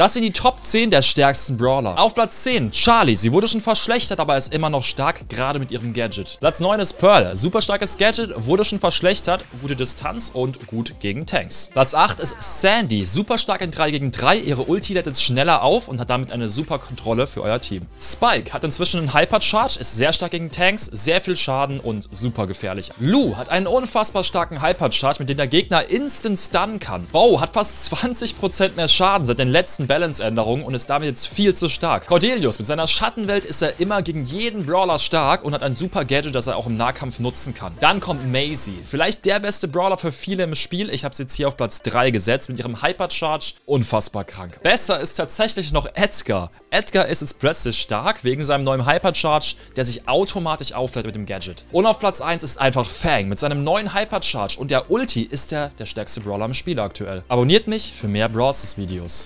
Das sind die Top 10 der stärksten Brawler. Auf Platz 10, Charlie. Sie wurde schon verschlechtert, aber ist immer noch stark, gerade mit ihrem Gadget. Platz 9 ist Pearl. Super starkes Gadget, wurde schon verschlechtert, gute Distanz und gut gegen Tanks. Platz 8 ist Sandy. Super stark in 3 gegen 3. Ihre Ulti lädt jetzt schneller auf und hat damit eine super Kontrolle für euer Team. Spike hat inzwischen einen Hypercharge, ist sehr stark gegen Tanks, sehr viel Schaden und super gefährlich. Lou hat einen unfassbar starken Hypercharge, mit dem der Gegner instant stunnen kann. Bow hat fast 20% mehr Schaden seit den letzten Balance-Änderung und ist damit jetzt viel zu stark. Cordelius, mit seiner Schattenwelt ist er immer gegen jeden Brawler stark und hat ein super Gadget, das er auch im Nahkampf nutzen kann. Dann kommt Maisie, vielleicht der beste Brawler für viele im Spiel. Ich habe sie jetzt hier auf Platz 3 gesetzt, mit ihrem Hypercharge unfassbar krank. Besser ist tatsächlich noch Edgar. Edgar ist jetzt plötzlich stark, wegen seinem neuen Hypercharge, der sich automatisch auflädt mit dem Gadget. Und auf Platz 1 ist einfach Fang. Mit seinem neuen Hypercharge und der Ulti ist er der stärkste Brawler im Spiel aktuell. Abonniert mich für mehr Brawl Stars Videos.